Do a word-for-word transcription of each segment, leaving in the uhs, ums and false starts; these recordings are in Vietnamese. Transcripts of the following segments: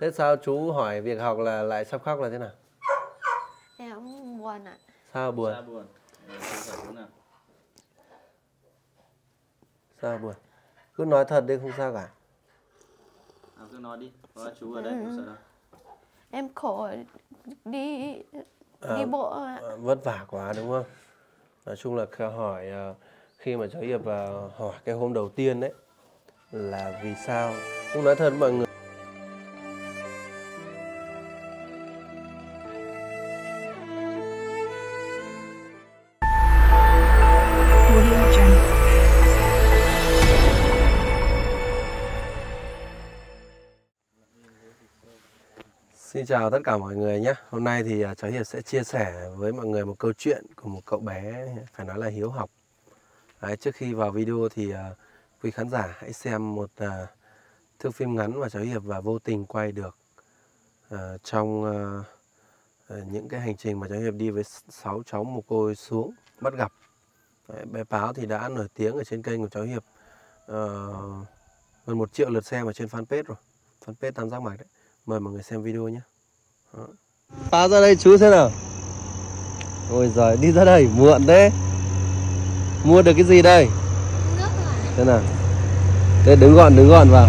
Thế sao chú hỏi việc học là lại sắp khóc là thế nào? Em cũng buồn ạ. Sao buồn? Sao buồn? Sao buồn? Cứ nói thật đi, không sao cả. À, cứ nói đi, có chú ở đây ừ. không sợ đâu. Em khổ đi à, đi bộ ạ. À, vất vả quá đúng không? Nói chung là hỏi khi mà cháu Hiệp hỏi cái hôm đầu tiên đấy là vì sao? Cũng nói thật mọi người. Xin chào tất cả mọi người nhé. Hôm nay thì cháu Hiệp sẽ chia sẻ với mọi người một câu chuyện của một cậu bé phải nói là hiếu học. Đấy, trước khi vào video thì uh, quý khán giả hãy xem một uh, thước phim ngắn mà cháu Hiệp và vô tình quay được uh, trong uh, uh, những cái hành trình mà cháu Hiệp đi với sáu cháu mồ côi xuống bắt gặp. Đấy, bé Páo thì đã nổi tiếng ở trên kênh của cháu Hiệp uh, gần một triệu lượt xem ở trên fanpage rồi, fanpage Tam Giác Mạch đấy. Mời mọi người xem video nhé. Páo ra đây chú xem nào. Ôi giời, đi ra đây muộn thế. Mua được cái gì đây? Nước thế nào? Thế đứng gọn đứng gọn vào.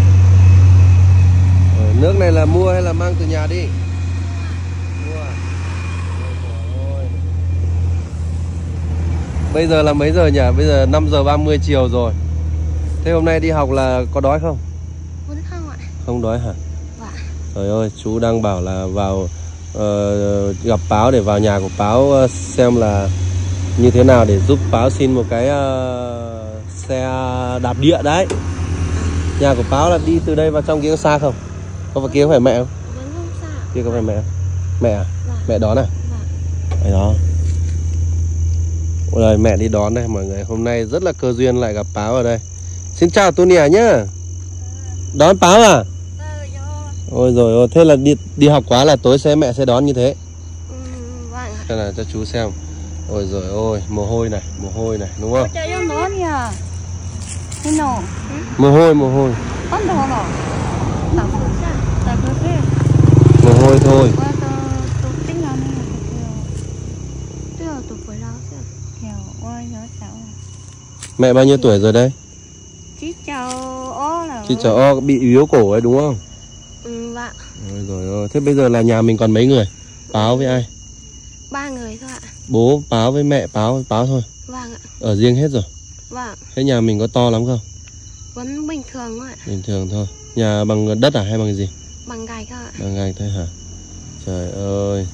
Ở nước này là mua hay là mang từ nhà đi? Mua. Ôi. Bây giờ là mấy giờ nhỉ? Bây giờ năm giờ ba mươi chiều rồi. Thế hôm nay đi học là có đói không? Vẫn không ạ. Không đói hả? Trời ơi, chú đang bảo là vào uh, gặp Páo để vào nhà của Páo uh, xem là như thế nào để giúp Páo xin một cái uh, xe đạp địa đấy. Nhà của Páo là đi từ đây vào trong kia có xa không? Có vào kia có phải mẹ không? Vẫn không xa. Kia có phải mẹ không? Mẹ à? Dạ. Mẹ đón à? Dạ. Đấy đó. Ôi lời, mẹ đi đón đây mọi người. Hôm nay rất là cơ duyên lại gặp Páo ở đây. Xin chào Tunia nhá. Đón Páo à? Ôi rồi ôi, thế là đi đi học quá là tối sẽ mẹ sẽ đón như thế. Ừ, vâng. Thế là cho chú xem. Ôi rồi ôi, mồ hôi này, mồ hôi này, đúng không? Trời ơi nó nhờ. Thế nào? Mồ hôi, mồ hôi. Bắt đầu rồi. Tạm không sao, tạm được thế. Mồ hôi thôi. Mẹ bao nhiêu tuổi rồi đây? Chị cháu O là. Chị cháu O bị yếu cổ ấy đúng không? Dạ. Ôi dồi ôi. Thế bây giờ là nhà mình còn mấy người? Páo với ai? Ba người thôi ạ. Bố Páo với mẹ Páo với Páo thôi. Vâng ạ. Ở riêng hết rồi. Vâng. Thế nhà mình có to lắm không? Vẫn bình thường thôi ạ. Bình thường thôi. Nhà bằng đất à hay bằng gì? Bằng gạch thôi ạ. Bằng gạch thôi hả? Trời ơi.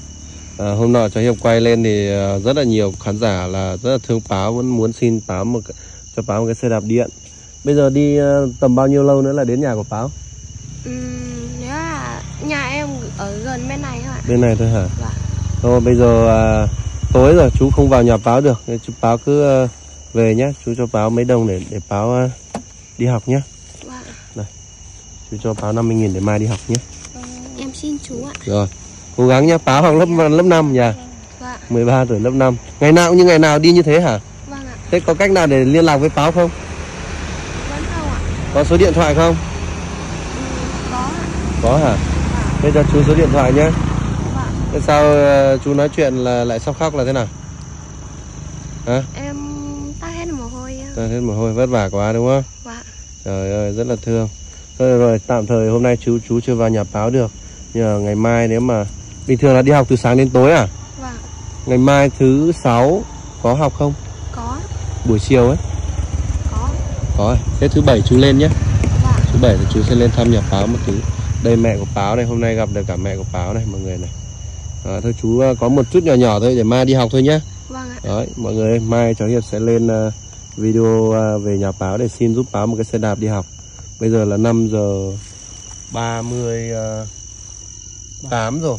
À, hôm nọ cháu Hiệp quay lên thì rất là nhiều khán giả là rất là thương Páo, vẫn muốn xin Páo một cho Páo một cái xe đạp điện. Bây giờ đi tầm bao nhiêu lâu nữa là đến nhà của Páo? Nhà em ở gần bên này thôi ạ. Bên này thôi hả? Vâng. Thôi bây giờ à, tối rồi chú không vào nhà Páo được. Chú Páo cứ à, về nhé. Chú cho Páo mấy đồng để để Páo à, đi học nhé. Vâng. Đây. Chú cho Páo năm mươi nghìn để mai đi học nhé. Em xin chú ạ. Rồi. Cố gắng nhé. Páo học lớp lớp năm nhà. Vâng. mười ba tuổi lớp năm. Ngày nào cũng như ngày nào đi như thế hả? Vâng ạ. Thế có cách nào để liên lạc với Páo không? Vẫn không ạ. Có số điện thoại không? Ừ, có ạ. Có hả? Bây giờ chú số điện thoại nhé. Thế sao chú nói chuyện là lại sắp khóc là thế nào? Hả? Em tắt hết mồ hôi. Tắt hết mồ hôi, vất vả quá đúng không? Vâng. Trời ơi, rất là thương. Thôi rồi, tạm thời hôm nay chú chú chưa vào nhà Páo được. Nhờ ngày mai nếu mà... Bình thường là đi học từ sáng đến tối à? Vâng. Ngày mai thứ sáu có học không? Có. Buổi chiều ấy? Có. Có. Thế thứ bảy chú lên nhé. Vâng. Thứ bảy thì chú sẽ lên thăm nhà Páo một tí. Đây mẹ của Páo này, hôm nay gặp được cả mẹ của Páo này mọi người này. À, thôi chú có một chút nhỏ nhỏ thôi để mai đi học thôi nhé. Vâng ạ. Đấy, mọi người, mai cháu Hiệp sẽ lên uh, video uh, về nhà Páo để xin giúp Páo một cái xe đạp đi học. Bây giờ là năm giờ ba mươi tám rồi.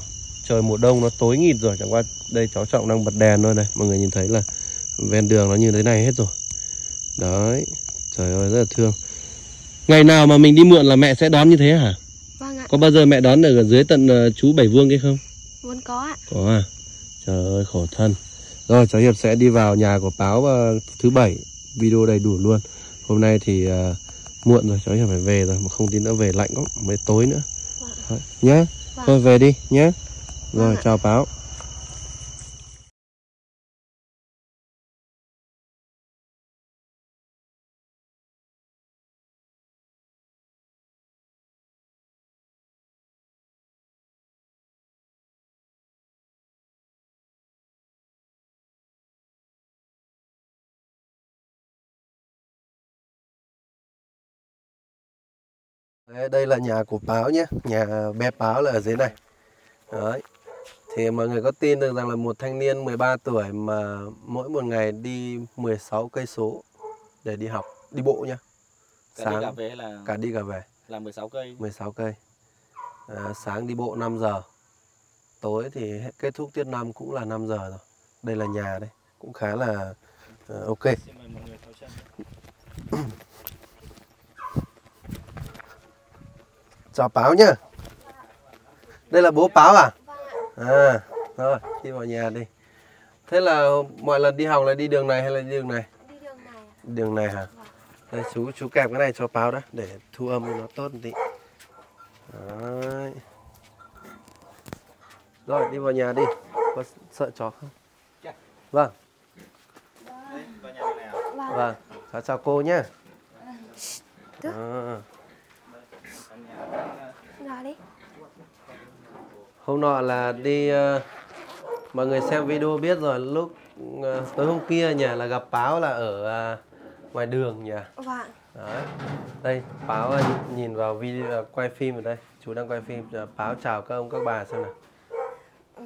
Trời mùa đông nó tối nghịt rồi, chẳng qua đây cháu Trọng đang bật đèn thôi này. Mọi người nhìn thấy là ven đường nó như thế này hết rồi. Đấy, trời ơi rất là thương. Ngày nào mà mình đi mượn là mẹ sẽ đón như thế hả? Có bao giờ mẹ đón được ở dưới tận uh, chú Bảy Vương kia không? Vẫn có ạ. Có à? Trời ơi khổ thân. Rồi cháu Hiệp sẽ đi vào nhà của Páo uh, thứ bảy. Video đầy đủ luôn. Hôm nay thì uh, muộn rồi, cháu Hiệp phải về rồi. Mà không tin nữa về lạnh lắm, mới tối nữa. Wow. Thôi, nhé. Vâng. Thôi về đi nhé. Rồi vâng, chào Páo. Đây là nhà của Páo nhé, nhà bé Páo là ở dưới này. Đấy. Thì mọi người có tin được rằng là một thanh niên mười ba tuổi mà mỗi một ngày đi mười sáu cây số để đi học, đi bộ nhá. Sáng, cả đi cả về là cả đi cả về là mười sáu cây. mười sáu cây. À, sáng đi bộ năm giờ. Tối thì kết thúc tiết năm cũng là năm giờ rồi. Đây là nhà đây, cũng khá là uh, ok. Xin mời mọi người theo chân. Chào Páo nhá. Đây là bố Páo à? À, rồi, đi vào nhà đi. Thế là mọi lần đi học là đi đường này hay là đi đường này? Đi đường này. Đường này hả? Đây, chú chú kẹp cái này cho Páo đã, để thu âm nó tốt một tí. Đấy. Rồi, đi vào nhà đi. Có sợ chó không? Vâng. Vâng, chào chào cô nhá. À. Hôm nọ là đi, uh, mọi người xem video biết rồi, lúc uh, tối hôm kia nhỉ là gặp Páo là ở uh, ngoài đường nhỉ? Vâng. Đấy. Đây, Páo uh, nhìn vào video uh, quay phim ở đây, chú đang quay phim. Uh, Páo chào các ông các bà xem nào. Ừ.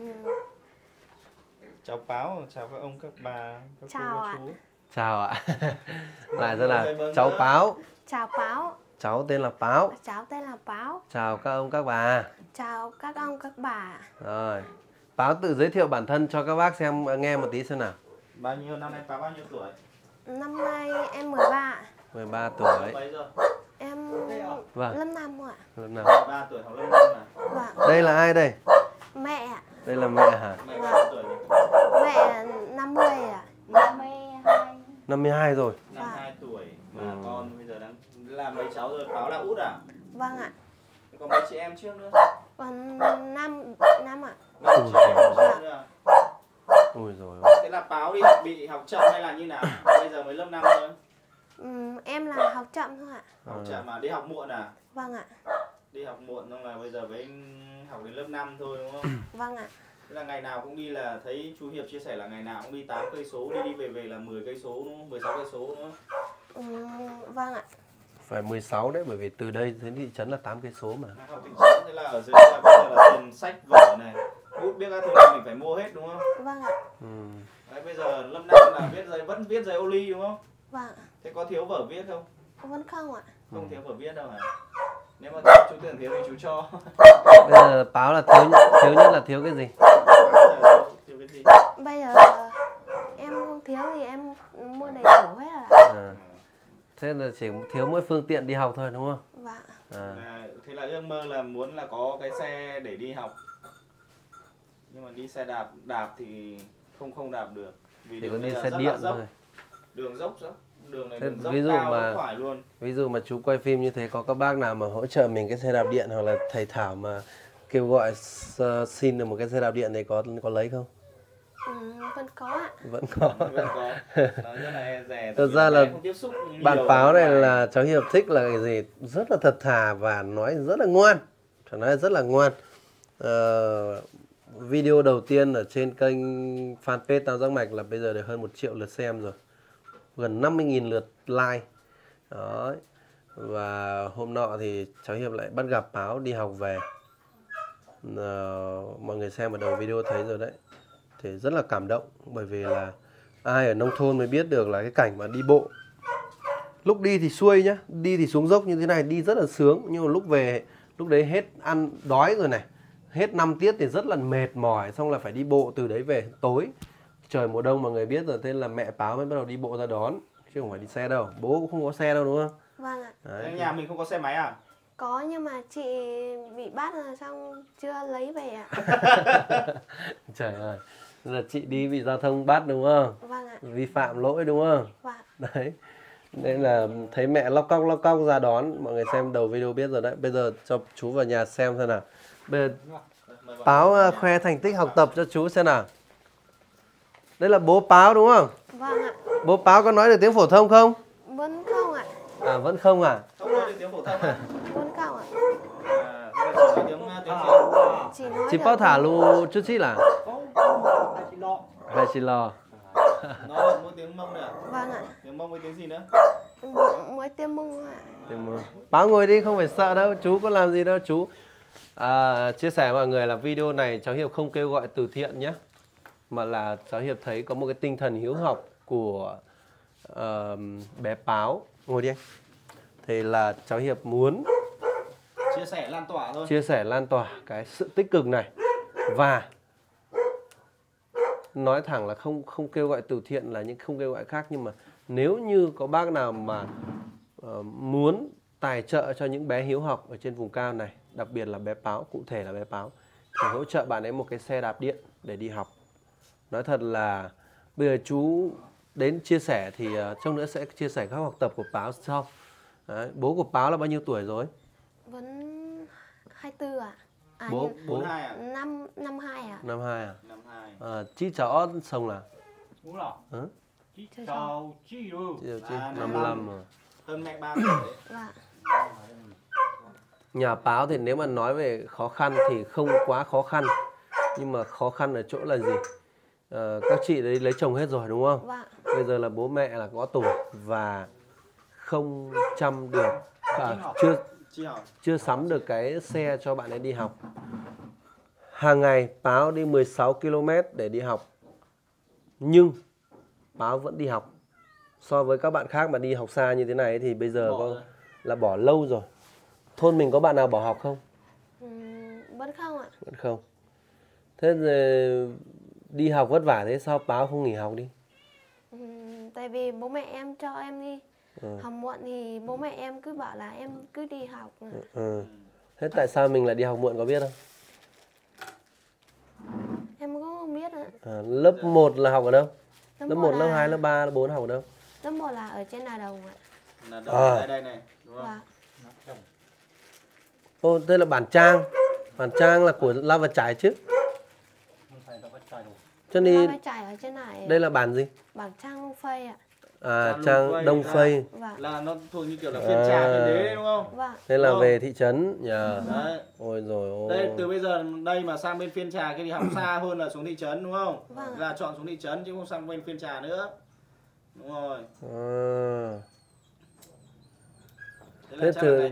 Chào Páo, chào các ông các bà, các chào cô, các chú. Chào ạ. Lại rất là cháu Páo. Chào Páo. Cháu tên là Páo. Cháu tên là Páo. Chào các ông các bà. Chào các ông các bà. Rồi, Páo tự giới thiệu bản thân cho các bác xem nghe một tí xem nào. Bao nhiêu năm nay Páo bao nhiêu tuổi? Năm nay em mười ba. mười ba tuổi. Em vâng, lớp năm ạ. Lớp năm. mười ba tuổi học lớp năm à? Vâng. Đây là ai đây? Mẹ ạ. Đây là mẹ hả? Mẹ bao nhiêu tuổi? Mẹ năm mươi ạ. năm mươi hai. năm mươi hai rồi. năm mươi hai tuổi mà ừ. Con bây giờ đang là mấy cháu rồi, Páo là út à? Vâng ạ. Còn mấy chị em trước nữa? Còn năm, năm ạ. Mấy chị em trước nữa à? Ôi rồi. Thế là Páo đi học bị học chậm hay là như nào? Bây giờ mới lớp năm thôi. Ừ, em là học chậm thôi ạ. Học chậm mà đi học muộn à? Vâng ạ. Đi học muộn xong là bây giờ mới học đến lớp năm thôi đúng không? Vâng ạ. Thế là ngày nào cũng đi, là thấy chú Hiệp chia sẻ là ngày nào cũng đi tám cây số, đi đi về về là mười cây số đúng không? mười sáu cây số nữa. Ừ, vâng ạ. Phải mười sáu đấy, bởi vì từ đây đến thị trấn là tám cây số mà. Học thị trấn thế là ở dưới là bây giờ là tiền sách vở này, bút biết các thứ là mình phải mua hết đúng không? Vâng ạ. Ừ. Đấy, bây giờ lâm năm là viết giấy, vẫn viết giấy ô ly đúng không? Vâng ạ. Thế có thiếu vở viết không? Vẫn không ạ. Không ừ. Thiếu vở viết đâu hả? Nếu mà chú tưởng thiếu thì chú cho. Bây giờ Páo là thiếu, thiếu nhất là thiếu cái gì? Thiếu cái gì? Bây giờ em không thiếu thì em mua đầy đủ hết rồi ạ. À. Thế là chỉ thiếu mỗi phương tiện đi học thôi đúng không? Vâng. À. À, thế là ước mơ là muốn là có cái xe để đi học. Nhưng mà đi xe đạp đạp thì không không đạp được. Vì thì có đi xe điện thôi. Đường dốc đó. Đường này thế đường dốc ví dụ cao mà, phải luôn. Ví dụ mà chú quay phim như thế, có các bác nào mà hỗ trợ mình cái xe đạp điện, hoặc là thầy Thảo mà kêu gọi uh, xin được một cái xe đạp điện này, có có lấy không? Ừ, vẫn có ạ. Vẫn có. Vẫn có. Nó rất là e dè. Thật ra là bạn Páo này là cháu Hiệp thích là cái gì? Rất là thật thà và nói rất là ngoan. Cháu nói rất là ngoan. Ờ, video đầu tiên ở trên kênh fanpage Tam Giác Mạch là bây giờ được hơn một triệu lượt xem rồi. Gần năm mươi nghìn lượt like. Đó. Và hôm nọ thì cháu Hiệp lại bắt gặp Páo đi học về. Ờ, mọi người xem ở đầu video thấy rồi đấy. Thì rất là cảm động, bởi vì là ai ở nông thôn mới biết được là cái cảnh mà đi bộ. Lúc đi thì xuôi nhá, đi thì xuống dốc như thế này, đi rất là sướng. Nhưng mà lúc về, lúc đấy hết ăn đói rồi này, hết năm tiết thì rất là mệt mỏi. Xong là phải đi bộ từ đấy về tối. Trời mùa đông mà người biết rồi, thế là mẹ Páo mới bắt đầu đi bộ ra đón. Chứ không phải đi xe đâu, bố cũng không có xe đâu đúng không? Vâng ạ. Đấy. Nhà mình không có xe máy à? Có, nhưng mà chị bị bắt rồi xong chưa lấy về ạ. Trời ơi, là chị đi bị giao thông bắt đúng không? Vâng ạ. Vi phạm lỗi đúng không? Vâng. Đấy, Nên là thấy mẹ lóc cóc lóc cóc ra đón. Mọi người xem đầu video biết rồi đấy. Bây giờ cho chú vào nhà xem xem nào. Bây giờ Páo khoe thành tích học tập cho chú xem nào. Đây là bố Páo đúng không? Vâng ạ. Bố Páo có nói được tiếng phổ thông không? Vẫn không ạ. À vẫn không à? Không nói được tiếng phổ thông ạ. Vẫn không ạ. Chị Páo thả lu chút xí là? Hay chị lo. Nó là mỗi tiếng Mông này ạ? Vâng ạ. Tiếng Mông với tiếng gì nữa? Mỗi tiếng Mông ạ. Tiếng Mông. Páo ngồi đi, không phải sợ đâu, chú có làm gì đâu chú. À, chia sẻ mọi người là video này cháu Hiệp không kêu gọi từ thiện nhé, mà là cháu Hiệp thấy có một cái tinh thần hiếu học của uh, bé Páo. Ngồi đi anh. Thì là cháu Hiệp muốn chia sẻ lan tỏa thôi. Chia sẻ lan tỏa cái sự tích cực này. Và nói thẳng là không không kêu gọi từ thiện là những không kêu gọi khác, nhưng mà nếu như có bác nào mà uh, muốn tài trợ cho những bé hiếu học ở trên vùng cao này, đặc biệt là bé Páo, cụ thể là bé Páo, thì hỗ trợ bạn ấy một cái xe đạp điện để đi học. Nói thật là bây giờ chú đến chia sẻ thì uh, trong nữa sẽ chia sẻ các học tập của Páo sau. Đấy, bố của Páo là bao nhiêu tuổi rồi? Vẫn hai mươi tư ạ. À, bố bố hai à? Năm năm hai à? Năm hai à? Năm hai. Ờ chị cháu xong là. Đúng rồi. Hử? Chị cháu chị ư. năm mươi lăm rồi. Hơn mẹ ba tuổi. Dạ. Nhà Páo thì nếu mà nói về khó khăn thì không quá khó khăn. Nhưng mà khó khăn ở chỗ là gì? Ờ, các chị đấy lấy chồng hết rồi đúng không? Vâng. Bây giờ là bố mẹ là có tuổi và không chăm được, à, chưa chưa sắm được cái xe cho bạn ấy đi học. Hàng ngày Páo đi mười sáu ki lô mét để đi học. Nhưng Páo vẫn đi học. So với các bạn khác mà đi học xa như thế này thì bây giờ có, là bỏ lâu rồi. Thôn mình có bạn nào bỏ học không? Ừ, vẫn không ạ. Vẫn không. Thế rồi đi học vất vả thế sao Páo không nghỉ học đi? Ừ, tại vì bố mẹ em cho em đi à. Học muộn thì bố mẹ em cứ bảo là em cứ đi học. Ừ. Thế tại sao mình lại đi học muộn có biết không? Em cũng không biết ạ. À, lớp một là học ở đâu? Lớp một, là... lớp hai, lớp ba, lớp bốn học ở đâu? Lớp một là ở trên Nà Đồng ạ. Nà Đồng à. Ở đây này đúng không? Và... Ô, đây là Bản Trang. Bản Trang là của La Vật Trái chứ? Cho nên La Vật Trái ở trên này. Đây là bản gì? Bản Trang Đông Phây ạ. À, Trang Đông Phây. Là nó thuộc như kiểu là Phiêng Trà, Phiêng Đế đúng không? Vâng. Thế là về thị trấn nhờ. Đấy. Ôi rồi ôi. Đây từ bây giờ đây mà sang bên Phiêng Trà cái đi học xa hơn là xuống thị trấn đúng không? Vâng. Là chọn xuống thị trấn chứ không sang bên Phiêng Trà nữa. Đúng rồi. À. Thế từ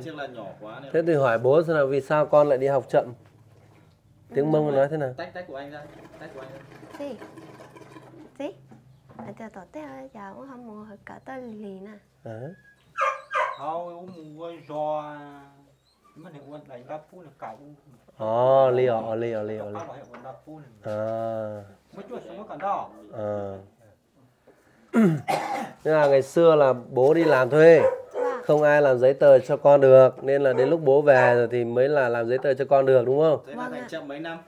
thế từ hỏi bố xem là vì sao con lại đi học chậm? Tiếng Mông nói thế nào? Tách tách của anh ra, tách của anh ra. Gì? Gì? Anh ta tỏ té rồi, giờ cũng không mua cả tơ lì nè. Hả? Thôi uống mua giò, mất này uống này đắp phun là cào. Ờ, lì ở lì ở lì ở lì. À. Mới chuột xuống mới cắn đỏ. À. Nên là ngày xưa là bố đi làm thuê. Không ai làm giấy tờ cho con được. Nên là đến lúc bố về rồi thì mới là làm giấy tờ cho con được đúng không? Thế là thành chậm mấy năm?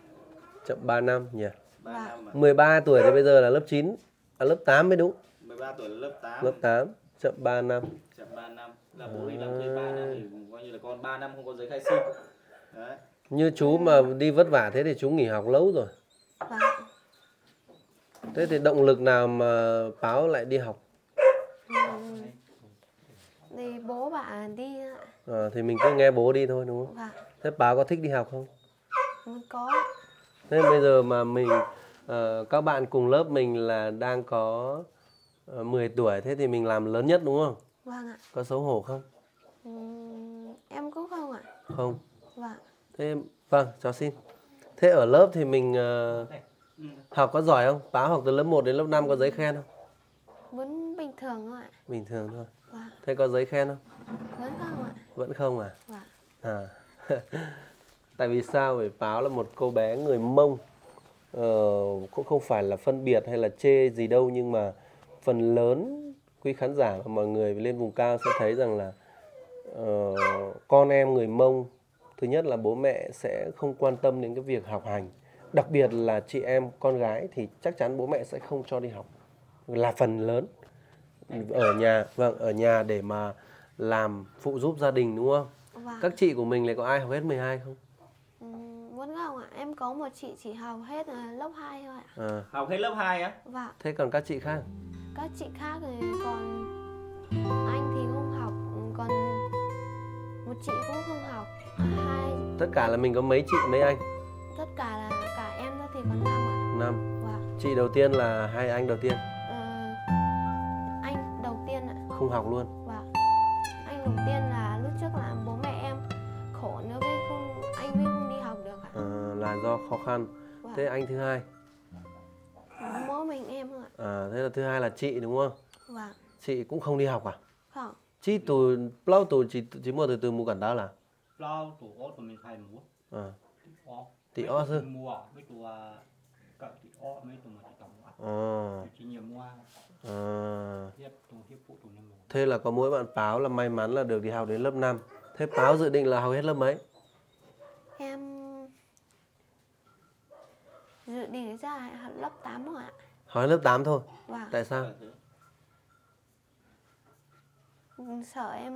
Chậm ba năm nhỉ? ba năm. mười ba tuổi thì bây giờ là lớp chín. À lớp tám mới đúng. mười ba tuổi là lớp tám. Lớp tám, chậm ba năm. Chậm ba năm. Là bố đi làm thuê ba năm thì coi như là con ba năm không có giấy khai sinh. Đấy. Như chú mà đi vất vả thế thì chú nghỉ học lâu rồi. Thế thì động lực nào mà Páo lại đi học? Thì bố bà đi ạ. À, thì mình cứ nghe bố đi thôi đúng không? Vâng. Thế Páo có thích đi học không? Có. Thế bây giờ mà mình uh, các bạn cùng lớp mình là đang có uh, mười tuổi, thế thì mình làm lớn nhất đúng không? Vâng ạ. Có xấu hổ không? Ừ, em cũng không ạ. Không. Vâng. Thế vâng, cháu xin. Thế ở lớp thì mình uh, ừ. học có giỏi không? Páo học từ lớp một đến lớp năm có giấy khen không? Vẫn bình thường thôi ạ. Bình thường thôi. Vâng. Thế có giấy khen không? Vẫn không ạ. Vẫn không à? Vâng. À. Tại vì sao? Bởi Páo là một cô bé người Mông, ờ, cũng không phải là phân biệt hay là chê gì đâu, nhưng mà phần lớn quý khán giả và mọi người lên vùng cao sẽ thấy rằng là uh, con em người Mông, thứ nhất là bố mẹ sẽ không quan tâm đến cái việc học hành, đặc biệt là chị em con gái thì chắc chắn bố mẹ sẽ không cho đi học là phần lớn. ở nhà, vâng, ở nhà để mà làm phụ giúp gia đình đúng không? Vâng. Các chị của mình lại có ai học hết mười hai không? Ừ, vẫn không ạ, em có một chị chỉ học hết lớp hai thôi ạ. À. Học hết lớp hai á? Vâng. Thế còn các chị khác? Các chị khác thì còn anh thì không học, còn một chị cũng không học. Hai... Tất cả là mình có mấy chị, mấy anh? Tất cả là cả em thôi thì còn năm ạ. Năm. Vâng. Chị đầu tiên là hai anh đầu tiên? Ờ, anh đầu tiên ạ. Không học luôn? Vâng. Anh đầu tiên là lúc trước là bố mẹ em khổ nữa với không, anh mới không đi học được ạ. À, là do khó khăn. Vâng. Thế anh thứ hai? Mỗi mình em thôi ạ. À, thế là thứ hai là chị đúng không? Vâng. Chị cũng không đi học à? Không. Chị từ lâu từ chị chỉ mua từ từ mua cảnh đó là? Lâu từ ô từ mình phải mua. À. Tỷ ô chứ? Mua mấy từ cậu tỷ ô mấy từ mà tổng mua. À. Chỉ nhiều mua. À. Thế là có mỗi bạn Páo là may mắn là được đi học đến lớp năm. Thế Páo dự định là học hết lớp mấy? Em dự định ra học lớp tám thôi ạ. Học lớp tám thôi? Vâng. Tại sao? Sợ em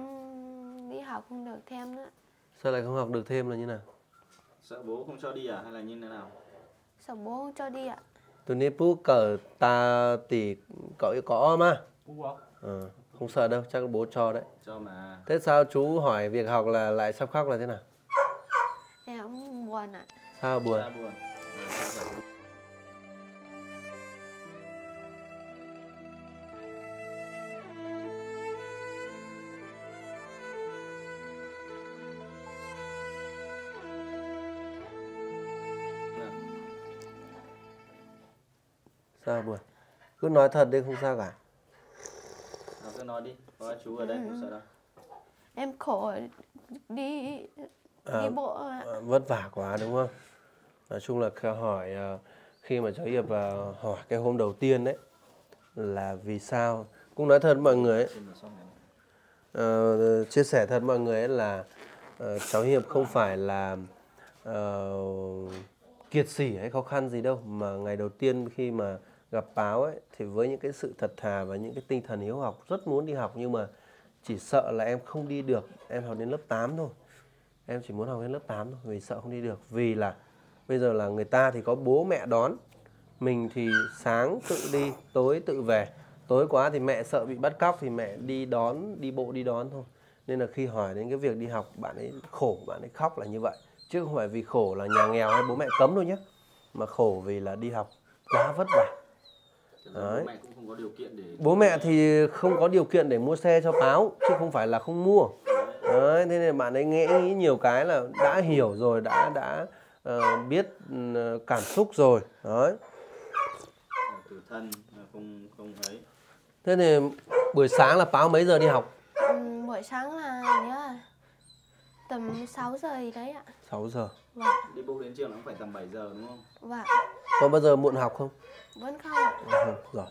đi học không được thêm nữa. Sợ lại không học được thêm là như nào? Sợ bố không cho đi à? Hay là như thế nào? Sợ bố không cho đi ạ. Tụi nếp bố cỡ ta tỷ cậu có mà. Ừ, không sợ đâu, chắc bố cho đấy. Cho mà. Thế sao chú hỏi việc học là lại sắp khóc là thế nào? Em cũng buồn ạ. Sao buồn? Sao buồn? Sao buồn? Cứ nói thật đi, không sao cả. Nào, cứ nói đi, có chú ở đây không sợ đâu. Em khổ đi đi bộ ạ. À, vất vả quá đúng không? Nói chung là hỏi khi mà cháu Hiệp hỏi cái hôm đầu tiên đấy là vì sao, cũng nói thật mọi người ấy, uh, chia sẻ thật mọi người ấy là uh, cháu Hiệp không phải là uh, kiệt sỉ hay khó khăn gì đâu, mà ngày đầu tiên khi mà gặp Páo ấy thì với những cái sự thật thà và những cái tinh thần hiếu học rất muốn đi học, nhưng mà chỉ sợ là em không đi được, em học đến lớp tám thôi. Em chỉ muốn học đến lớp tám thôi vì sợ không đi được, vì là bây giờ là người ta thì có bố mẹ đón, mình thì sáng tự đi, tối tự về. Tối quá thì mẹ sợ bị bắt cóc thì mẹ đi đón, đi bộ đi đón thôi. Nên là khi hỏi đến cái việc đi học, bạn ấy khổ, bạn ấy khóc là như vậy. Chứ không phải vì khổ là nhà nghèo hay bố mẹ cấm đâu nhé. Mà khổ vì là đi học quá vất vả. Đấy. Bố mẹ thì không có điều kiện để mua xe cho Páo, chứ không phải là không mua. Đấy, thế nên bạn ấy nghĩ nhiều cái là đã hiểu rồi, đã đã uh, biết uh, cảm xúc rồi. Đấy. Thế thì buổi sáng là Páo mấy giờ đi học? Ừ, buổi sáng là nhớ tầm sáu giờ thì đấy ạ. sáu giờ. Vâng. Đi bộ đến trường nó cũng phải tầm bảy giờ đúng không? Vâng. Có bao giờ muộn học không? Vẫn không ạ. À, rồi.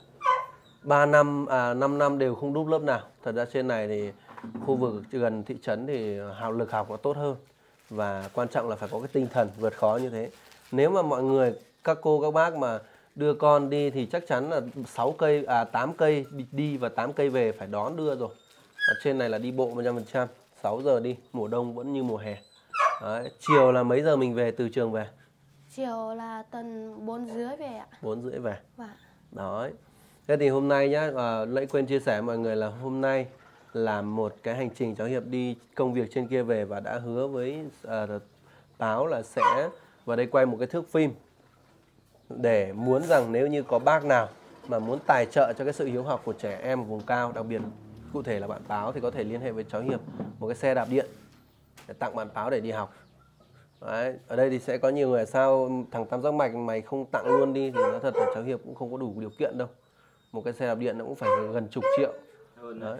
ba năm à năm năm đều không đúp lớp nào. Thật ra trên này thì khu vực gần thị trấn thì hiệu lực học nó tốt hơn, và quan trọng là phải có cái tinh thần vượt khó như thế. Nếu mà mọi người các cô các bác mà đưa con đi thì chắc chắn là sáu cây à tám cây đi và tám cây về phải đón đưa rồi. Ở trên này là đi bộ một trăm phần trăm. sáu giờ đi, mùa đông vẫn như mùa hè. Đấy, chiều là mấy giờ mình về từ trường về? Chiều là tầm bốn rưỡi về ạ. bốn rưỡi về. Vâng. Đấy. Thế thì hôm nay nhá, à, lại quên chia sẻ mọi người là hôm nay là một cái hành trình cháu Hiệp đi công việc trên kia về, và đã hứa với à, Páo là sẽ vào đây quay một cái thước phim để muốn rằng nếu như có bác nào mà muốn tài trợ cho cái sự hiếu học của trẻ em ở vùng cao, đặc biệt cụ thể là bạn Páo, thì có thể liên hệ với cháu Hiệp một cái xe đạp điện để tặng bạn Páo để đi học. Đấy, ở đây thì sẽ có nhiều người sao thằng Tam Giác Mạch mày không tặng luôn đi, thì nói thật là cháu Hiệp cũng không có đủ điều kiện đâu. Một cái xe đạp điện nó cũng phải gần chục triệu. Hơn đấy.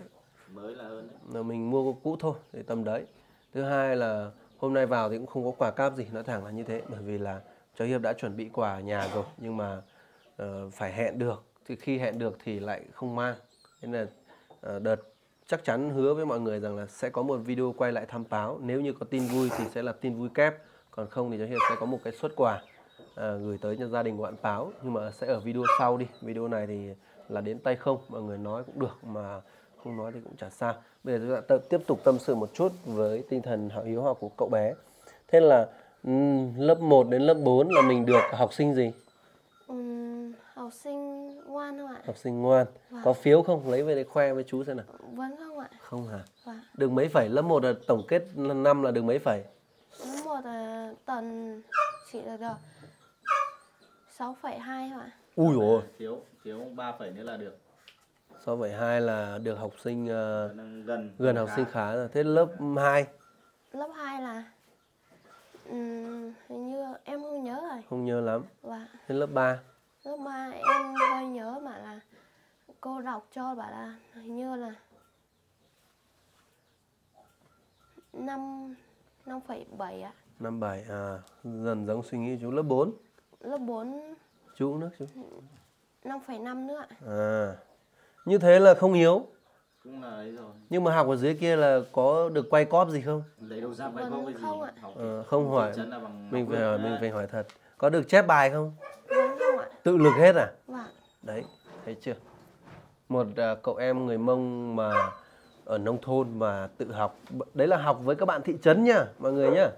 Mới là hơn đấy. Mình mua cũ thôi, để tầm đấy. Thứ hai là hôm nay vào thì cũng không có quà cáp gì, nói thẳng là như thế, bởi vì là cháu Hiệp đã chuẩn bị quà ở nhà rồi, nhưng mà uh, phải hẹn được. Thì khi hẹn được thì lại không mang. Nên là đợt chắc chắn hứa với mọi người rằng là sẽ có một video quay lại thăm Páo. Nếu như có tin vui thì sẽ là tin vui kép, còn không thì cháu Hiệp sẽ có một cái suất quà à, gửi tới cho gia đình của bạn Páo, nhưng mà sẽ ở video sau đi. Video này thì là đến tay không. Mọi người nói cũng được mà không nói thì cũng chả sao. Bây giờ chúng ta tiếp tục tâm sự một chút với tinh thần hảo hiếu học của cậu bé. Thế là um, lớp một đến lớp bốn là mình được học sinh gì? Um, học sinh ngoan không ạ? Học sinh ngoan. Vâng. Có phiếu không? Lấy về để khoe với chú xem nào. Vẫn không ạ. Không hả? Vâng. Được mấy phẩy? Lớp một là tổng kết năm là được mấy phẩy? Lớp một là tần chỉ là được sáu phẩy hai không ạ? Ui dồi ôi. Thiếu, thiếu ba phẩy nữa là được. sáu phẩy hai là được học sinh uh, gần, gần học khá. Sinh khá rồi. Thế lớp hai? Lớp hai là um, hình như em không nhớ rồi. Không nhớ lắm. Và... Thế lớp ba? Lớp ba em hơi nhớ mà là cô đọc cho bảo là hình như là năm phẩy bảy ạ. năm phẩy bảy à, dần giống suy nghĩ chú. Lớp bốn? Lớp bốn chú nữa chú. năm phẩy năm nữa ạ. À. Như thế là không yếu. Cũng là đấy rồi. Nhưng mà học ở dưới kia là có được quay cóp gì không? Lấy đầu ra quay cóp cái gì? Không ạ. À, không hỏi. Mình phải hỏi, mình phải hỏi thật. Có được chép bài không? Đúng không ạ? Tự lực hết à? Vâng. Đấy, thấy chưa? Một à, cậu em người Mông mà ở nông thôn mà tự học. Đấy là học với các bạn thị trấn nha, mọi người nhá.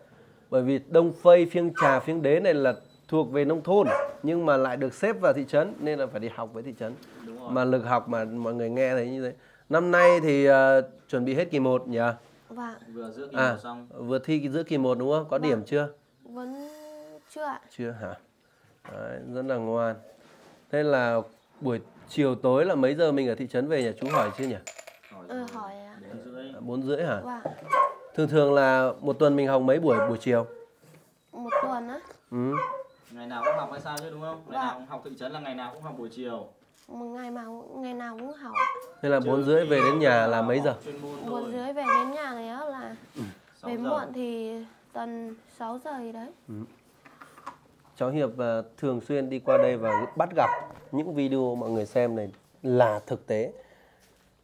Bởi vì Đông Phây, Phiêng Trà, Phiêng Đế này là thuộc về nông thôn nhưng mà lại được xếp vào thị trấn nên là phải đi học với thị trấn. Mà lực học mà mọi người nghe thấy như thế. Năm nay thì uh, chuẩn bị hết kỳ một nhỉ? Vâng. Vừa giữa kỳ một à, xong. Vừa thi giữa kỳ một đúng không? Có vâng. Điểm chưa? Vẫn chưa ạ. Chưa hả? Đấy, rất là ngoan. Thế là buổi chiều tối là mấy giờ mình ở thị trấn về nhà chú hỏi chưa nhỉ? Ừ, hỏi ạ. bốn rưỡi hả? Vâng. Thường thường là một tuần mình học mấy buổi buổi chiều? Một tuần á? Ừ. Ngày nào cũng học hay sao chứ đúng không? Ngày vâng. Nào cũng học thị trấn là ngày nào cũng học buổi chiều. Một ngày mà ngày nào cũng học. Thế là bốn rưỡi về đến nhà là mấy giờ? Bốn rưỡi về đến nhà này đó là ừ. Về muộn thì tầm sáu giờ gì đấy. Ừ. Cháu Hiệp thường xuyên đi qua đây và bắt gặp những video mọi người xem này là thực tế.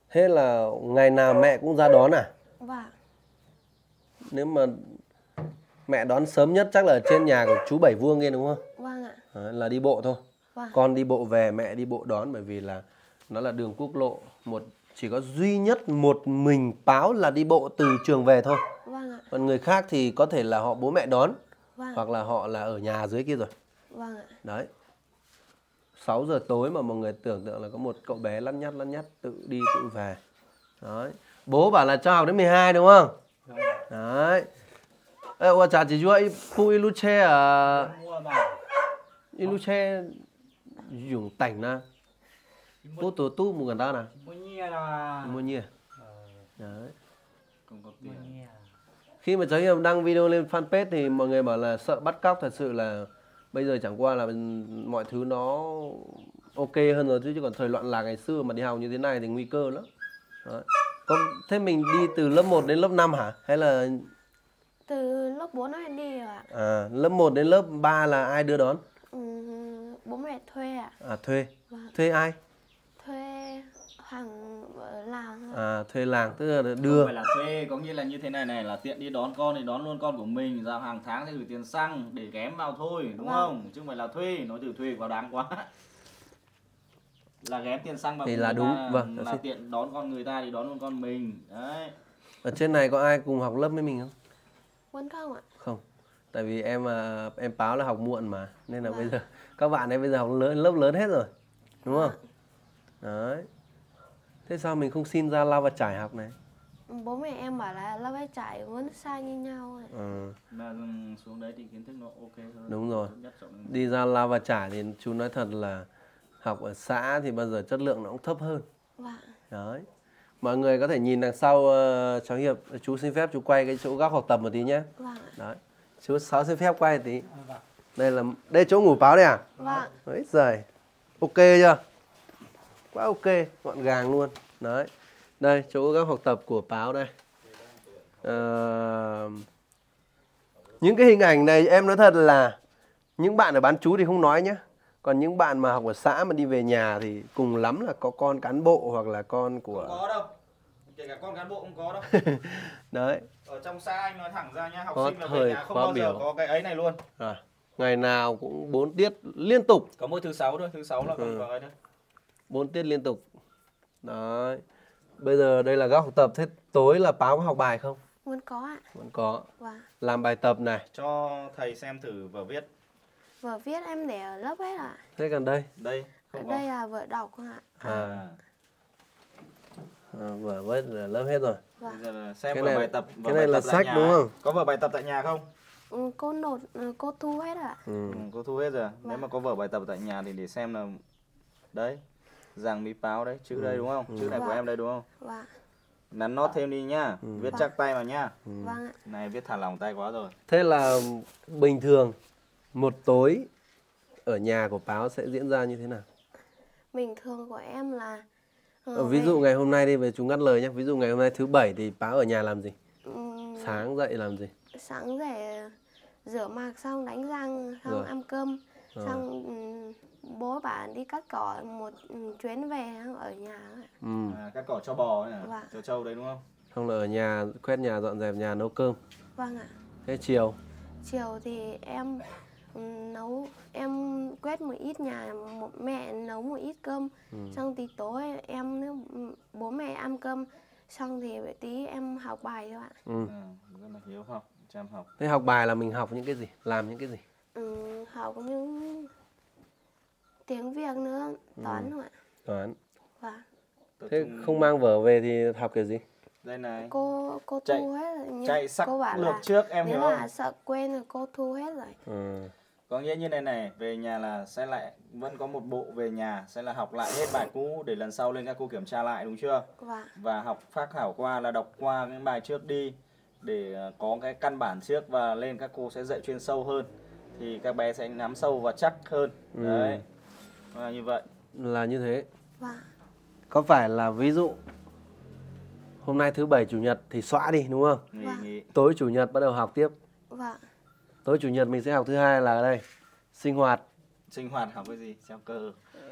Thế là ngày nào mẹ cũng ra đón à? Vâng. Nếu mà mẹ đón sớm nhất chắc là ở trên nhà của chú Bảy Vuông kia đúng không? Vâng ạ. Đấy, là đi bộ thôi. Wow. Con đi bộ về, mẹ đi bộ đón bởi vì là nó là đường quốc lộ một, chỉ có duy nhất một mình Páo là đi bộ từ trường về thôi. Vâng ạ. Còn người khác thì có thể là họ bố mẹ đón vâng. Hoặc là họ là ở nhà dưới kia rồi. Vâng ạ. Đấy. sáu giờ tối mà mọi người tưởng tượng là có một cậu bé lăn nhắt lăn nhắt tự đi tự về. Đấy. Bố bảo là cho học đến mười hai đúng không? Đúng. Đấy. Ê, ủa chả chỉ chú ấy phụ Iluche à. Iluche dùng tảnh na, tu tu tu một gần ta nè, mua nhia, khi mà cháu Hiệp đăng video lên fanpage thì mọi người bảo là sợ bắt cóc, thật sự là bây giờ chẳng qua là mọi thứ nó ok hơn rồi chứ, chứ còn thời loạn lạc ngày xưa mà đi học như thế này thì nguy cơ lắm. Đấy. Còn thế mình đi từ lớp một đến lớp năm hả? Hay là từ lớp bốn em đi rồi ạ? À, lớp một đến lớp ba là ai đưa đón? Bố mẹ thuê ạ. À? À thuê. Vâng. Thuê ai? Thuê hàng làng. À thuê làng tức là đưa. Không phải là thuê, có nghĩa là như thế này này là tiện đi đón con thì đón luôn con của mình, ra hàng tháng thì gửi tiền xăng để ghém vào thôi đúng vâng. Không? Chứ không phải là thuê, nói từ thuê quá đáng quá. Là ghém tiền xăng vào thì là đúng, ta, vâng. Là xin. Tiện đón con người ta thì đón luôn con mình. Đấy. Ở trên này có ai cùng học lớp với mình không? Vẫn không ạ. Không. Tại vì em em Páo là học muộn mà nên là vâng. Bây giờ các bạn ấy bây giờ học lớn, lớp lớn hết rồi đúng không? Đấy. Thế sao mình không xin ra La Vật Trái học này? Bố mẹ em bảo là La Vật Trái vẫn sai như nhau rồi. Ừ. Mà xuống đấy thì kiến thức nó ok hơn. Đúng rồi. Đi ra La Vật Trái thì chú nói thật là học ở xã thì bao giờ chất lượng nó cũng thấp hơn. Vâng. Đấy. Mọi người có thể nhìn đằng sau uh, cháu Hiệp, chú xin phép chú quay cái chỗ góc học tập một tí nhé. Vâng. Đấy. Chú Sáu xin phép quay tí. Đây là đây chỗ ngủ Páo đây à? Vâng. Đấy giời. Ok chưa? Quá ok, gọn gàng luôn. Đấy. Đây chỗ các học tập của Páo đây. À, những cái hình ảnh này em nói thật là những bạn ở bán trú thì không nói nhé. Còn những bạn mà học ở xã mà đi về nhà thì cùng lắm là có con cán bộ hoặc là con của. Không có đâu. Kể cả con cán bộ không có đâu. Đấy. Ở trong xã anh nói thẳng ra nha, học có sinh là về nhà không bao biểu. Giờ có cái ấy này luôn. Rồi. Ngày nào cũng bốn tiết liên tục. Có mỗi thứ sáu thôi, thứ sáu là còn ừ. Có ấy thôi. bốn tiết liên tục. Đấy. Bây giờ đây là góc học tập. Thế tối là Páo có học bài không? Vẫn có ạ. Vẫn có. Wow. Làm bài tập này. Cho thầy xem thử vở viết. Vở viết em để ở lớp hết ạ. Thế còn đây? Đây. Không ở có. Đây là vở đọc không ạ? À. à. à vở viết ở lớp hết rồi. Wow. Bây giờ là xem cái vở này, bài tập. Vở cái này là sách đúng không? Có vở bài tập tại nhà không? Ừ, cô nộp, cô thu hết ạ. Ừ. Ừ, cô thu hết rồi. Wow. Nếu mà có vở bài tập tại nhà thì để xem là đấy. Giàng mí Páo đấy, chữ ừ. đây đúng không? Ừ. Chữ này wow. của em đây đúng không? Wow. Nắn nót thêm đi nhá, ừ. viết chắc tay vào nhá. Ừ. Vâng ạ. Này viết thả lỏng tay quá rồi. Thế là bình thường một tối ở nhà của Páo sẽ diễn ra như thế nào? Bình thường của em là ở ví dụ ngày hôm nay đi, về chú ngắt lời nhá. Ví dụ ngày hôm nay thứ bảy thì Páo ở nhà làm gì? Ừ. Sáng dậy làm gì? Sáng dậy rửa mặt xong đánh răng xong rồi. Ăn cơm xong rồi. Bố bạn đi cắt cỏ một chuyến về ở nhà. Ừ. À, cắt cỏ cho bò ấy à? Vâng. Cho trâu đấy đúng không? Không, là ở nhà quét nhà, dọn dẹp nhà, nấu cơm. Vâng ạ. Thế chiều? Chiều thì em nấu, em quét một ít nhà, một mẹ nấu một ít cơm. Ừ. Xong tí tối em nếu bố mẹ ăn cơm xong thì tí em học bài thôi ạ. Ừ. À, rất là hiếu học, chăm học. Thế học bài là mình học những cái gì? Làm những cái gì? Ừ, học những tiếng Việt nữa, toán ừ. không ạ? Toán. Và. Thế không mang vở về thì học kiểu gì? Đây này. Cô cô chạy, thu hết rồi. Nhưng chạy sắc cô bảo lược là, trước em hiểu không? Là sợ quên rồi cô thu hết rồi. Ừ. Có nghĩa như này này, về nhà là sẽ lại vẫn có một bộ về nhà sẽ là học lại hết bài cũ để lần sau lên các cô kiểm tra lại đúng chưa? Và. Và học phát thảo qua là đọc qua những bài trước đi để có cái căn bản trước và lên các cô sẽ dạy chuyên sâu hơn thì các bé sẽ nắm sâu và chắc hơn. Ừ. Đấy. À, như vậy là như thế. Wow. Có phải là ví dụ hôm nay thứ bảy chủ nhật thì xóa đi đúng không? Wow. Tối chủ nhật bắt đầu học tiếp. Wow. Tối chủ nhật mình sẽ học thứ hai là ở đây sinh hoạt. Sinh hoạt học cái gì? Chào cờ.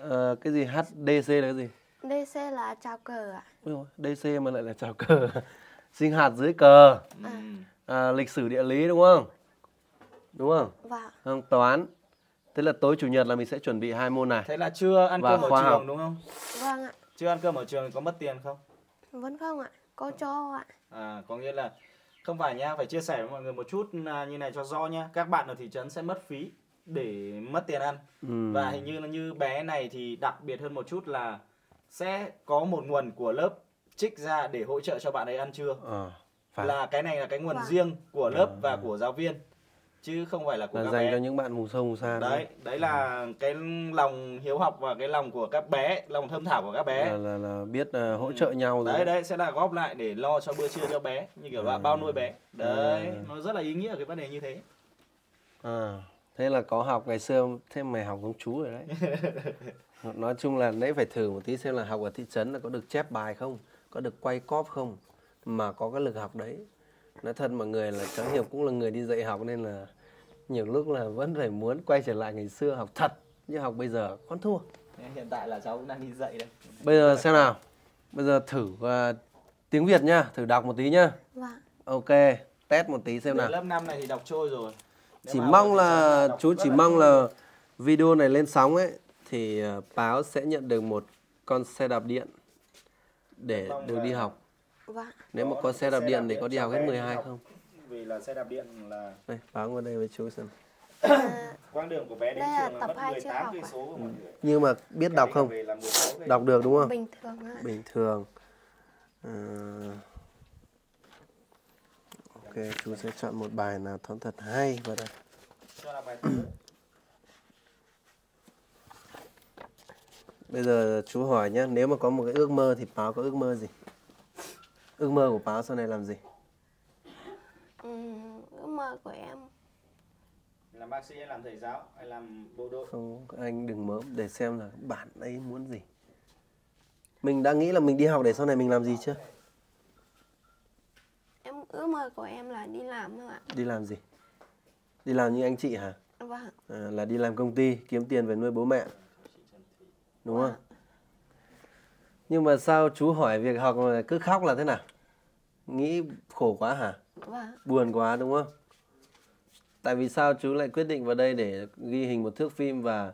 À, cái gì hát đê xê là cái gì? đê xê là chào cờ ạ. Ôi, đê xê mà lại là chào cờ. Sinh hoạt dưới cờ. À. À, lịch sử địa lý đúng không? Đúng không? Wow. Không, toán. Thế là tối chủ nhật là mình sẽ chuẩn bị hai môn này. Thế là chưa ăn cơm ở trường đúng không? Vâng ạ. Chưa ăn cơm ở trường thì có mất tiền không? Vẫn không ạ, có cho ạ. À, có nghĩa là không phải nha, phải chia sẻ với mọi người một chút như này cho rõ nha. Các bạn ở thị trấn sẽ mất phí để mất tiền ăn. Ừ. Và hình như là như bé này thì đặc biệt hơn một chút là sẽ có một nguồn của lớp trích ra để hỗ trợ cho bạn ấy ăn trưa. À, phải. Là cái này là cái nguồn vâng. riêng của lớp à, và à. của giáo viên. Chứ không phải là của là các dành bé. Cho những bạn mù sâu mù xa đấy đấy, đấy là ừ. cái lòng hiếu học và cái lòng của các bé, lòng thơm thảo của các bé là, là, là biết là hỗ trợ ừ. nhau rồi đấy, đấy sẽ là góp lại để lo cho bữa trưa cho bé như kiểu là ừ. bao nuôi bé đấy. ừ. Nó rất là ý nghĩa cái vấn đề như thế. À, thế là có học ngày xưa thế mày học giống chú rồi đấy. Nói chung là nãy phải thử một tí xem là học ở thị trấn là có được chép bài không, có được quay cóp không mà có cái lực học đấy. Nói thật mọi người là cháu Hiệp cũng là người đi dạy học nên là nhiều lúc là vẫn phải muốn quay trở lại ngày xưa học thật, nhưng học bây giờ con thua. Hiện tại là cháu cũng đang đi dạy đây. Bây giờ xem nào. Bây giờ thử uh, tiếng Việt nhá, thử đọc một tí nhá. Vâng. Ok, test một tí xem nào. Lớp năm này thì đọc trôi rồi. Nếu chỉ mong là chú chỉ mong là, là video này lên sóng ấy thì uh, Páo sẽ nhận được một con xe đạp điện để được là đi học. Vâng. Nếu có, mà có xe đạp xe điện đạp thì điện có đi học hết mười hai học, không? Vì là xe đạp điện là đây, Páo qua đây với chú xem. À, quãng đường của bé đến trường là mất mười tám cây số của mọi người. Nhưng mà biết cái đọc không? Đọc được đúng không? Bình thường ạ. Bình thường. À, ok, chú sẽ chọn một bài nào thấm thật hay vào đây. Cho là bài bây giờ chú hỏi nhá, nếu mà có một cái ước mơ thì Páo có ước mơ gì? Ước mơ của Páo sau này làm gì? Ừ, ước mơ của em làm bác sĩ hay làm thầy giáo hay làm bộ đội? Không, anh đừng mớm để xem là bạn ấy muốn gì. Mình đã nghĩ là mình đi học để sau này mình làm gì chưa? Em ước mơ của em là đi làm thôi ạ. Đi làm gì? Đi làm như anh chị hả? Vâng. À, là đi làm công ty kiếm tiền về nuôi bố mẹ. Đúng không? Nhưng mà sao chú hỏi việc học mà cứ khóc là thế nào? Nghĩ khổ quá hả? Vâng. Buồn quá đúng không? Tại vì sao chú lại quyết định vào đây để ghi hình một thước phim và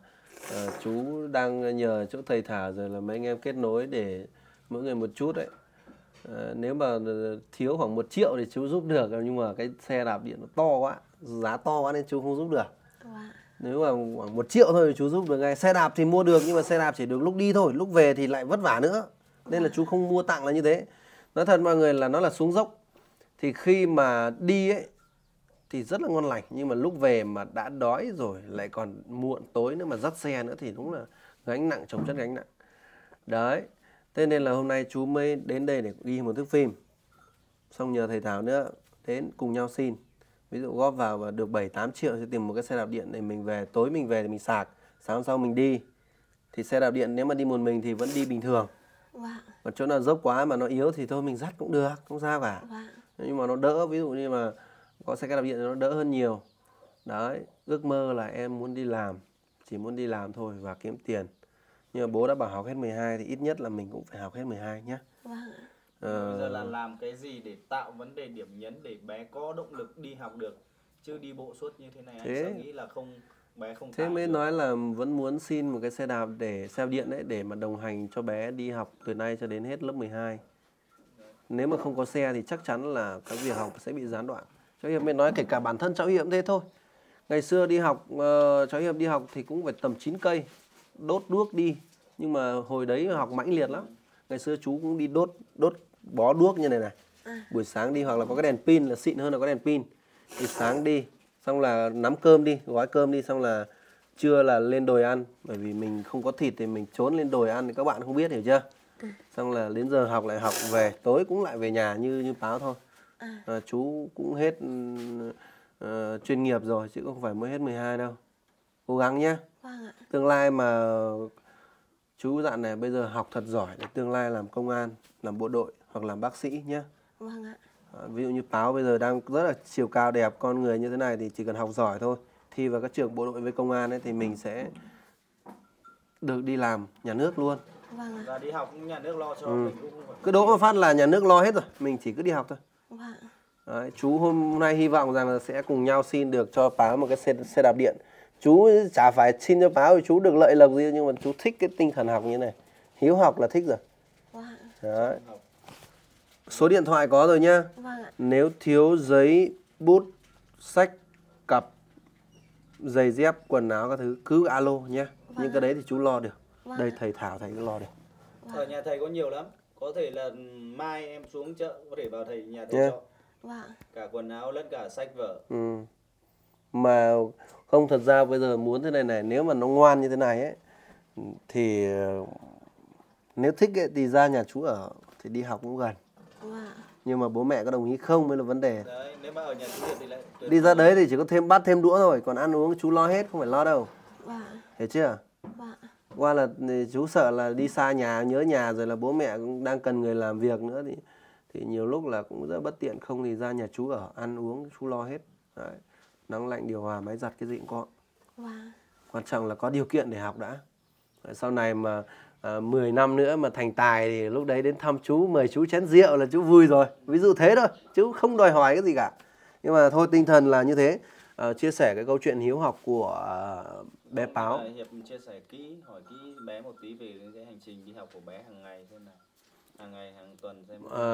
à, chú đang nhờ chỗ thầy Thảo rồi là mấy anh em kết nối để mỗi người một chút đấy. À, nếu mà thiếu khoảng một triệu thì chú giúp được, nhưng mà cái xe đạp điện nó to quá, giá to quá nên chú không giúp được. Wow. Nếu mà khoảng một triệu thôi thì chú giúp được ngay. Xe đạp thì mua được, nhưng mà xe đạp chỉ được lúc đi thôi, lúc về thì lại vất vả nữa. Nên là chú không mua tặng là như thế. Nói thật mọi người là nó là xuống dốc, thì khi mà đi ấy thì rất là ngon lành, nhưng mà lúc về mà đã đói rồi, lại còn muộn tối nữa mà dắt xe nữa thì đúng là gánh nặng, chồng chất gánh nặng. Đấy, thế nên là hôm nay chú mới đến đây để ghi một thước phim, xong nhờ thầy Thảo nữa, đến cùng nhau xin. Ví dụ góp vào và được bảy tám triệu thì tìm một cái xe đạp điện để mình về, tối mình về thì mình sạc, sáng hôm sau mình đi. Thì xe đạp điện nếu mà đi một mình thì vẫn đi bình thường. Wow. Mà chỗ nào dốc quá mà nó yếu thì thôi mình dắt cũng được, không sao cả. Wow. Nhưng mà nó đỡ, ví dụ như mà có xe đạp điện thì nó đỡ hơn nhiều. Đấy, ước mơ là em muốn đi làm, chỉ muốn đi làm thôi và kiếm tiền. Nhưng mà bố đã bảo học hết mười hai thì ít nhất là mình cũng phải học hết mười hai nhé. Wow. Ờ... Bây giờ là làm cái gì để tạo vấn đề điểm nhấn để bé có động lực đi học được, chứ đi bộ suốt như thế này thế... anh sẽ nghĩ là không, bé không. Thế mới được. Nói là vẫn muốn xin một cái xe đạp để xe điện đấy để mà đồng hành cho bé đi học từ nay cho đến hết lớp mười hai. Nếu mà không có xe thì chắc chắn là các việc học sẽ bị gián đoạn. Cháu Hiệp mới nói kể cả bản thân cháu Hiệp thế thôi. Ngày xưa đi học, uh, cháu Hiệp đi học thì cũng phải tầm chín cây, đốt đuốc đi. Nhưng mà hồi đấy học mãnh liệt lắm. Ngày xưa chú cũng đi đốt đốt bó đuốc như này này. Buổi sáng đi, hoặc là có cái đèn pin là xịn hơn là có đèn pin. Thì sáng đi, xong là nắm cơm đi, gói cơm đi, xong là trưa là lên đồi ăn. Bởi vì mình không có thịt thì mình trốn lên đồi ăn thì các bạn không biết, hiểu chưa? Xong là đến giờ học lại học về, tối cũng lại về nhà như như Páo thôi. À, chú cũng hết uh, chuyên nghiệp rồi chứ không phải mới hết mười hai đâu. Cố gắng nhé. Vâng ạ. Tương lai mà chú dặn này, bây giờ học thật giỏi để tương lai làm công an, làm bộ đội hoặc làm bác sĩ nhé. Vâng ạ. À, ví dụ như Páo bây giờ đang rất là chiều cao đẹp, con người như thế này thì chỉ cần học giỏi thôi, thi vào các trường bộ đội với công an ấy thì mình sẽ được đi làm nhà nước luôn. Vâng ạ. Và đi học cũng nhà nước lo cho. Ừ. Mình cũng phải... Cứ đỗ một phát là nhà nước lo hết rồi, mình chỉ cứ đi học thôi. Vâng. Đấy, chú hôm nay hy vọng rằng là sẽ cùng nhau xin được cho Páo một cái xe, xe đạp điện. Chú chả phải xin cho Páo chú được lợi lộc gì, nhưng mà chú thích cái tinh thần học như thế này, hiếu học là thích rồi. Vâng. Đấy. Số điện thoại có rồi nhá. Vâng. Nếu thiếu giấy, bút, sách, cặp, giày dép, quần áo các thứ cứ alo nhé. Vâng. Nhưng cái đấy thì chú lo được. Vâng. Đây thầy Thảo thầy cứ lo được. Vâng. Ở nhà thầy có nhiều lắm, có thể là mai em xuống chợ có thể vào thầy nhà thầy. Yeah. Cho. Vâng. Cả quần áo lẫn cả sách vở. Ừ. Mà không, thật ra bây giờ muốn thế này này, nếu mà nó ngoan như thế này ấy thì nếu thích ấy, thì ra nhà chú ở thì đi học cũng gần. Wow. Nhưng mà bố mẹ có đồng ý không mới là vấn đề. Đấy, nếu mà ở nhà chú thì lại đi ra đấy thì chỉ có thêm bát thêm đũa thôi, còn ăn uống chú lo hết, không phải lo đâu. Wow. Hiểu chưa? Wow. Qua là chú sợ là đi xa nhà, nhớ nhà, rồi là bố mẹ cũng đang cần người làm việc nữa thì thì nhiều lúc là cũng rất bất tiện, không thì ra nhà chú ở, ăn uống chú lo hết. Đấy. Nắng lạnh điều hòa máy giặt cái gì cũng có. Wow. Quan trọng là có điều kiện để học đã. Rồi sau này mà à, mười năm nữa mà thành tài thì lúc đấy đến thăm chú, mời chú chén rượu là chú vui rồi. Ví dụ thế thôi, chứ không đòi hỏi cái gì cả. Nhưng mà thôi, tinh thần là như thế. À, chia sẻ cái câu chuyện hiếu học của à, bé Páo. Hiệp chia sẻ kỹ, hỏi kỹ bé một tí về cái hành trình đi học của bé hàng ngày xem nào. Hàng ngày, hàng tuần xem à...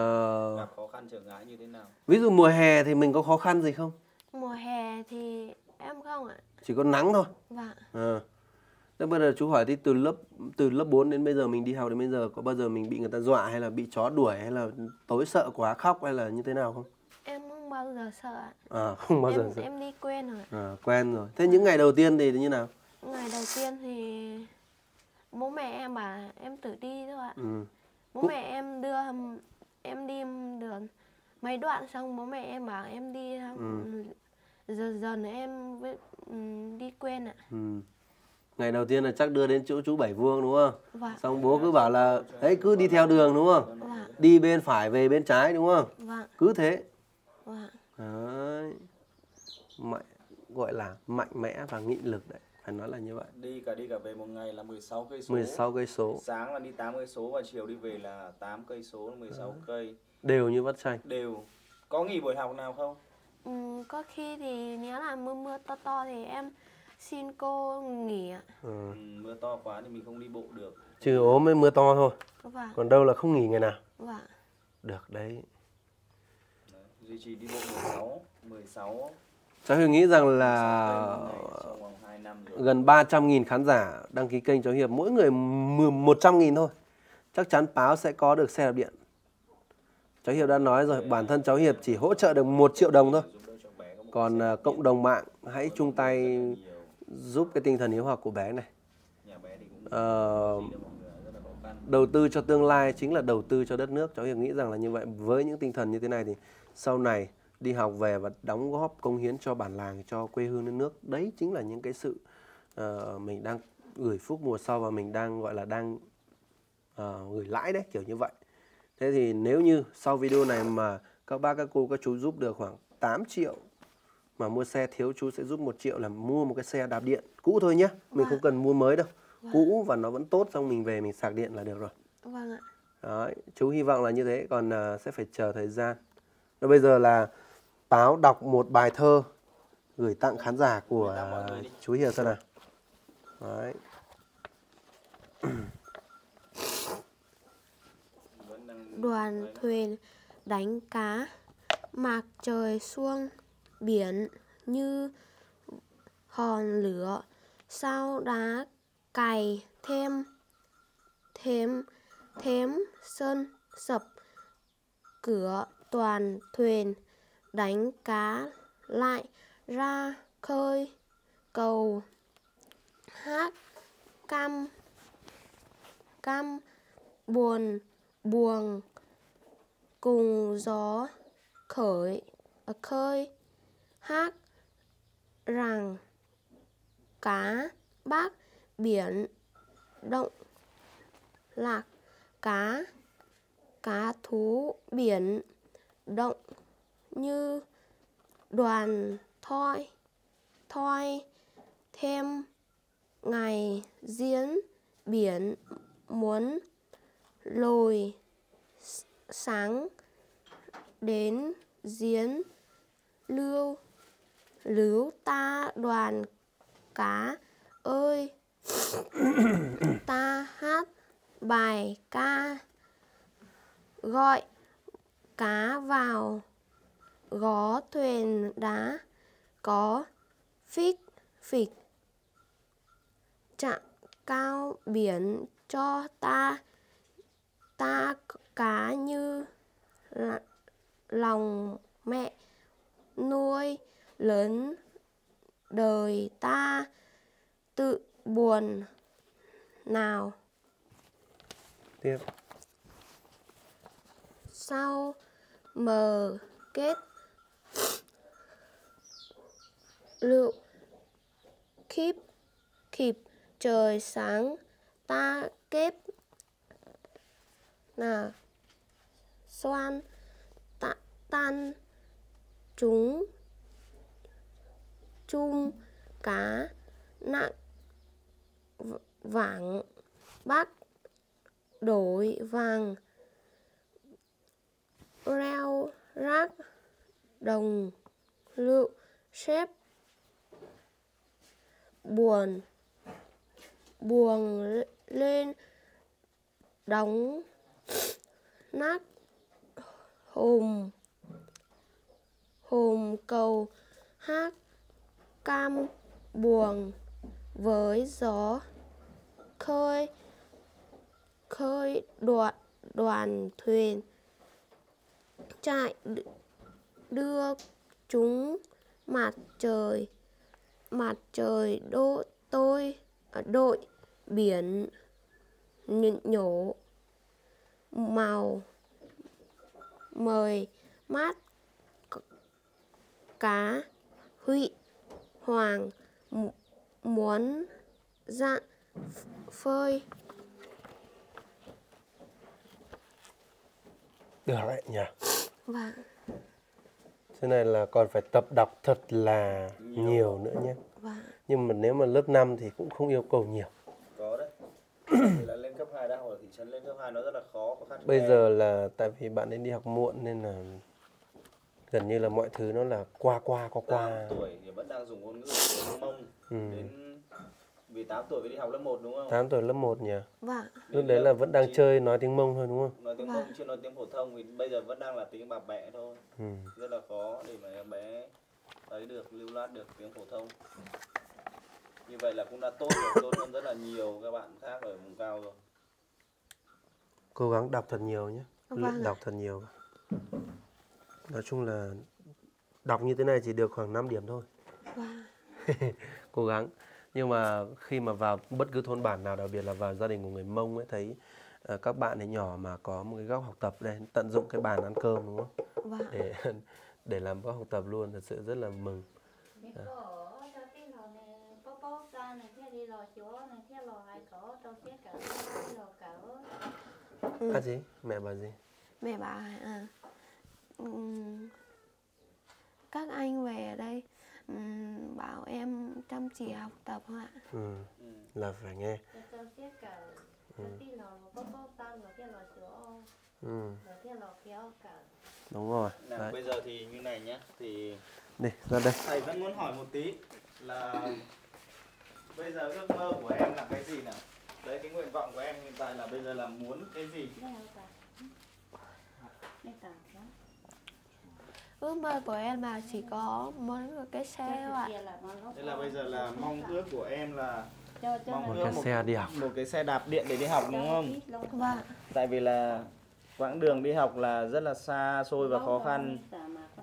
gặp khó khăn trở ngại như thế nào. Ví dụ mùa hè thì mình có khó khăn gì không? Mùa hè thì em không ạ. Chỉ có nắng thôi. Vâng. À. Thế bây giờ chú hỏi thì từ lớp từ lớp bốn đến bây giờ mình đi học đến bây giờ có bao giờ mình bị người ta dọa hay là bị chó đuổi hay là tối sợ quá khóc hay là như thế nào không? Em không bao giờ sợ ạ. À, không bao em, giờ sợ. Em đi quen rồi. À, quen rồi. Thế những ngày đầu tiên thì như nào? Ngày đầu tiên thì bố mẹ em bảo em tự đi thôi ạ. Ừ. Bố mẹ em đưa em đi đường mấy đoạn xong bố mẹ em bảo em đi thôi. Ừ. Dần dần em đi quen ạ. Ừ. Ngày đầu tiên là chắc đưa đến chỗ chú Bảy Vuông đúng không? Vâng. Xong bố cứ bảo là ấy cứ đi theo đường đúng không? Vâng. Đi bên phải về bên trái đúng không? Vâng. Cứ thế. Vâng. Đấy. Mạnh, gọi là mạnh mẽ và nghị lực đấy, phải nói là như vậy. Đi cả đi cả về một ngày là mười sáu cây số. mười sáu cây số. Sáng là đi tám cây số và chiều đi về là tám cây số, mười sáu cây. Đều như Vắt Chanh. Đều. Có nghỉ buổi học nào không? Ừ, có khi thì nếu là mưa mưa to to thì em Xin cô nghỉ ạ. Ừ. Mưa to quá thì mình không đi bộ được. Trừ ốm mới mưa to thôi. Vâng. Còn đâu là không nghỉ ngày nào. Vâng. Được đấy. Đấy. Duy trì đi bộ mười sáu, mười sáu. Cháu Hiệp nghĩ rằng là gần ba trăm nghìn khán giả đăng ký kênh Cháu Hiệp, mỗi người một trăm nghìn thôi. Chắc chắn Páo sẽ có được xe đạp điện. Cháu Hiệp đã nói rồi, bản thân Cháu Hiệp chỉ hỗ trợ được một triệu đồng thôi. Còn cộng đồng mạng hãy chung tay giúp cái tinh thần hiếu học của bé này. Ờ, đầu tư cho tương lai chính là đầu tư cho đất nước. Cháu Hiệp nghĩ rằng là như vậy, với những tinh thần như thế này thì sau này đi học về và đóng góp cống hiến cho bản làng, cho quê hương đất nước. Đấy chính là những cái sự uh, mình đang gửi phúc mùa sau và mình đang gọi là đang uh, gửi lãi đấy, kiểu như vậy. Thế thì nếu như sau video này mà các bác, các cô, các chú giúp được khoảng tám triệu mà mua xe, thiếu chú sẽ giúp một triệu là mua một cái xe đạp điện cũ thôi nhé. Mình không cần mua mới đâu. Cũ và nó vẫn tốt, xong mình về mình sạc điện là được rồi. Vâng ạ. Đấy, chú hy vọng là như thế, còn uh, sẽ phải chờ thời gian. Đó, bây giờ là Páo đọc một bài thơ gửi tặng khán giả của chú Hiệp xem nào. Đấy. Đoàn thuyền đánh cá, mạc trời xuống biển như hòn lửa, sao đá cày thêm thêm thêm sơn sập cửa, toàn thuyền đánh cá lại ra khơi, cầu hát cam cam buồn buồn cùng gió khởi khơi, hát rằng cá bác biển động lạc, cá cá thú biển động như đoàn thoi thoi thêm ngày diễn biển muốn lồi sáng đến diễn lưu lưu ta đoàn cá ơi. Ta hát bài ca gọi cá vào gó thuyền đá, có phích phịch chạm cao biển cho ta, ta cá như lòng mẹ nuôi lớn đời ta tự buồn nào. Tiếp. Sau mờ kết lựu khiếp kịp trời sáng, ta kép là xoan tạ tan chúng chung cá nặng vàng bác đổi vàng reo rác đồng lựu xếp buồn buồn lên đóng nát hùm hùm cầu hát cam buồn với gió khơi khơi đoạn đoàn thuyền chạy đưa chúng mặt trời mặt trời đỗ tôi đội biển nhổ màu mời mát cá hụy hoàng muốn dặn phơi. Được đấy nhỉ. Vâng. Thế này là còn phải tập đọc thật là nhiều nữa nhé. Vâng. Nhưng mà nếu mà lớp năm thì cũng không yêu cầu nhiều. Có đấy. Là lên cấp hai đã, hoặc là thị trấn lên cấp hai nó rất là khó. Bây giờ là tại vì bạn ấy đi học muộn nên là gần như là mọi thứ nó là qua qua qua qua. Tuổi thì vẫn đang dùng ngôn ngữ Mông. Ừ. Đến mười tám tuổi mới đi học lớp một đúng không? tám tuổi lớp một nhỉ? Vâng. Lúc đấy là vẫn đang chín... chơi nói tiếng Mông thôi đúng không? Nói tiếng Mông chứ nói tiếng phổ thông thì bây giờ vẫn đang là tiếng bà bẹ thôi. Ừ. Rất là khó để mà em bé ấy được lưu loát được tiếng phổ thông. Như vậy là cũng đã tốt rồi, tốt hơn rất là nhiều các bạn khác ở vùng cao rồi. Cố gắng đọc thật nhiều nhé. Vâng. Đọc thật nhiều. Nói chung là đọc như thế này chỉ được khoảng năm điểm thôi. Wow. Cố gắng. Nhưng mà khi mà vào bất cứ thôn bản nào, đặc biệt là vào gia đình của người Mông ấy, thấy uh, các bạn ấy nhỏ mà có một cái góc học tập đây, tận dụng cái bàn ăn cơm đúng không? Wow. Để để làm góc học tập luôn, thật sự rất là mừng. À. Ừ. À gì? Mẹ bà gì? Mẹ bà à. Các anh về đây bảo em chăm chỉ học tập ạ. Ừ, là phải nghe. Ừ. Ừ. Đúng rồi. Nào, bây giờ thì như này nhé, thì đi ra đây. Thầy vẫn muốn hỏi một tí là bây giờ ước mơ của em là cái gì nào? Đấy, cái nguyện vọng của em hiện tại là bây giờ là muốn cái gì? Ước mơ của em là chỉ có muốn cái xe thôi ạ. Thế là bây giờ là mong ước của em là mong một cái xe đi học, một cái xe đạp điện để đi học đúng không? Vâng. Tại vì là quãng đường đi học là rất là xa xôi và khó khăn.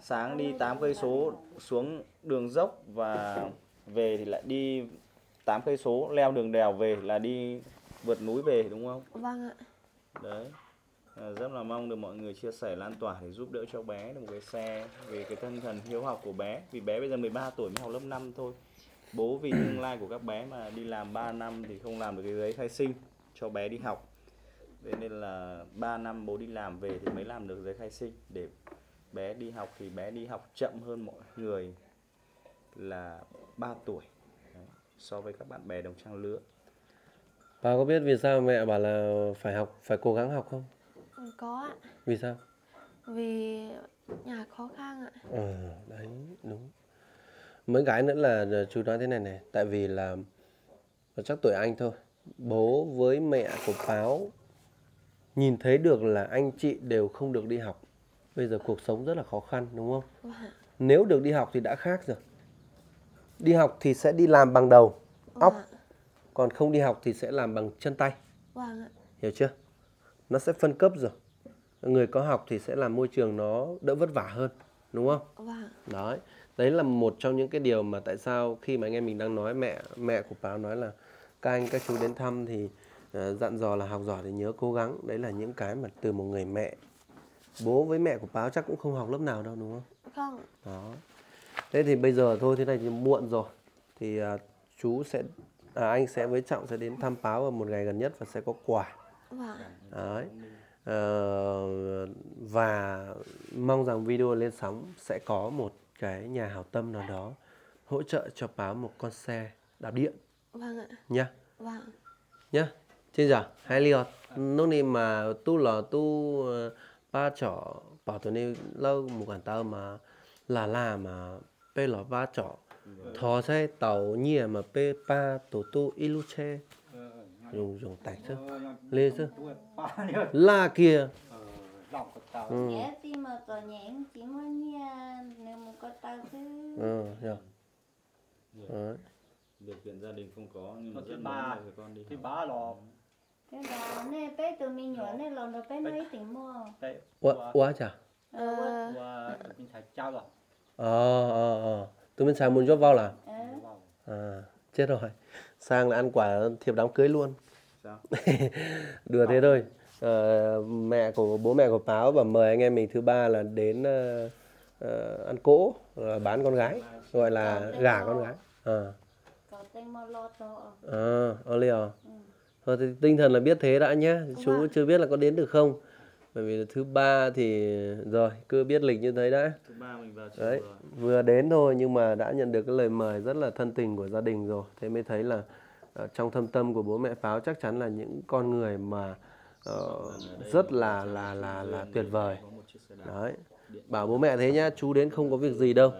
Sáng đi tám cây số xuống đường dốc và về thì lại đi tám cây số leo đường đèo về, là đi vượt núi về đúng không? Vâng ạ. Đấy. À, rất là mong được mọi người chia sẻ lan tỏa để giúp đỡ cho bé được một cái xe, về cái tinh thần hiếu học của bé. Vì bé bây giờ mười ba tuổi mới học lớp năm thôi. Bố vì tương lai của các bé mà đi làm ba năm thì không làm được cái giấy khai sinh cho bé đi học. Thế nên là ba năm bố đi làm về thì mới làm được giấy khai sinh. Để bé đi học thì bé đi học chậm hơn mọi người là ba tuổi. Đấy. So với các bạn bè đồng trang lứa. Bà có biết vì sao mẹ bảo là phải học, phải cố gắng học không? Có ạ. Vì sao? Vì nhà khó khăn ạ. Ờ, đấy, đúng. Mấy gái nữa là chú nói thế này này. Tại vì là chắc tuổi anh thôi, bố với mẹ của Páo nhìn thấy được là anh chị đều không được đi học. Bây giờ cuộc sống rất là khó khăn đúng không? Wow. Nếu được đi học thì đã khác rồi. Đi học thì sẽ đi làm bằng đầu, wow. óc. Còn không đi học thì sẽ làm bằng chân tay, wow. Hiểu chưa? Nó sẽ phân cấp rồi. Người có học thì sẽ làm môi trường nó đỡ vất vả hơn, đúng không? Wow. Đấy. Đấy là một trong những cái điều mà tại sao khi mà anh em mình đang nói, mẹ mẹ của Páo nói là các anh các chú đến thăm thì uh, dặn dò là học giỏi thì nhớ cố gắng. Đấy là những cái mà từ một người mẹ. Bố với mẹ của Páo chắc cũng không học lớp nào đâu đúng không? Không. Đó. Thế thì bây giờ thôi, thế này thì muộn rồi. Thì uh, chú sẽ à, anh sẽ với Trọng sẽ đến thăm Páo vào một ngày gần nhất và sẽ có quà. Wow. Đấy. Ờ, và mong rằng video lên sóng sẽ có một cái nhà hảo tâm nào đó hỗ trợ cho Páo một con xe đạp điện. Vâng ạ. Nha. Vâng. Nha. Xin chào. Hai liệt. Lúc này mà tu là tu ba trỏ bảo tụi này lâu một cảnh tao mà là là mà pe là ba trỏ thò xe tàu nhìa mà pe ba tổ tu ilu che. Dùng dùng tạch chứ, lê chứ, la kia. Ừ. Ừ. Điều kiện gia đình không có nhưng mà rất ba thì con đi. Thì ba lò. Thế là nè, bé từ mình nhỏ nên lần đầu bé mới tỉnh mua. Quá quá chả. Quá từ mình xài trao rồi. Ờ ờ ờ, từ mình xài muốn cho vào là. À. Chết rồi, sang là ăn quả thiệp đám cưới luôn. Đùa thế thôi. À, mẹ của bố mẹ của Páo và mời anh em mình thứ ba là đến uh, uh, ăn cỗ, uh, bán con gái, gọi là gả con gái. Ờ, à. à, liều. Thôi thì tinh thần là biết thế đã nhé. Chú chưa biết là có đến được không. Bởi vì thứ ba thì rồi, cứ biết lịch như thế đã. Thứ ba mình vào đấy, vừa đến thôi nhưng mà đã nhận được cái lời mời rất là thân tình của gia đình rồi. Thế mới thấy là uh, trong thâm tâm của bố mẹ Páo chắc chắn là những con người mà uh, rất là là là là tuyệt vời. Đấy. Bảo bố mẹ thế nhá, chú đến không có việc gì đâu.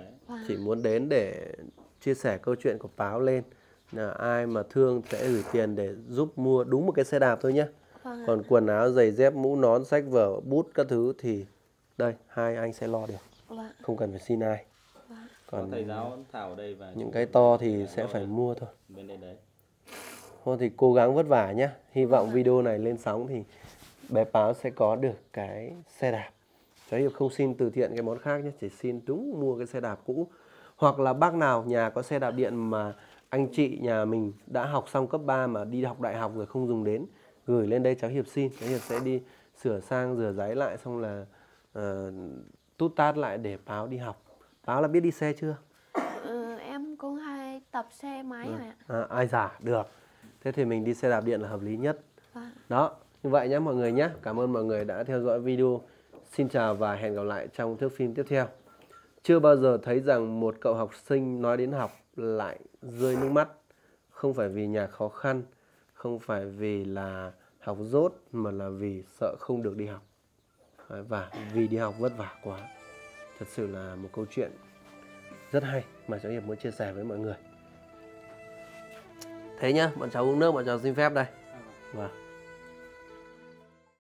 Chỉ muốn đến để chia sẻ câu chuyện của Páo lên. Là ai mà thương sẽ gửi tiền để giúp mua đúng một cái xe đạp thôi nhá. Còn quần áo, giày dép, mũ, nón, sách vở, bút các thứ thì đây, hai anh sẽ lo được. Không cần phải xin ai. Còn thầy giáo Thảo đây và những cái to thì sẽ phải mua thôi. Bên đây đấy. Thôi thì cố gắng vất vả nhá. Hy vọng video này lên sóng thì bé Páo sẽ có được cái xe đạp. Cháu Hiệp không xin từ thiện cái món khác nhé, chỉ xin đúng mua cái xe đạp cũ. Hoặc là bác nào nhà có xe đạp điện mà anh chị nhà mình đã học xong cấp ba mà đi học đại học rồi không dùng đến, gửi lên đây cháu Hiệp xin. Cháu Hiệp sẽ đi sửa sang, rửa ráy lại xong là uh, tút tát lại để Páo đi học. Páo là biết đi xe chưa? Ừ, em cũng hay tập xe máy rồi ạ. À, ai giả, được. Thế thì mình đi xe đạp điện là hợp lý nhất. Vâng. Đó, như vậy nhé mọi người nhé. Cảm ơn mọi người đã theo dõi video. Xin chào và hẹn gặp lại trong thước phim tiếp theo. Chưa bao giờ thấy rằng một cậu học sinh nói đến học lại rơi nước mắt. Không phải vì nhà khó khăn, không phải vì là học dốt, mà là vì sợ không được đi học. Và vì đi học vất vả quá. Thật sự là một câu chuyện rất hay mà cháu Hiệp muốn chia sẻ với mọi người. Thế nhá, bọn cháu uống nước, bọn cháu xin phép đây. Vâng.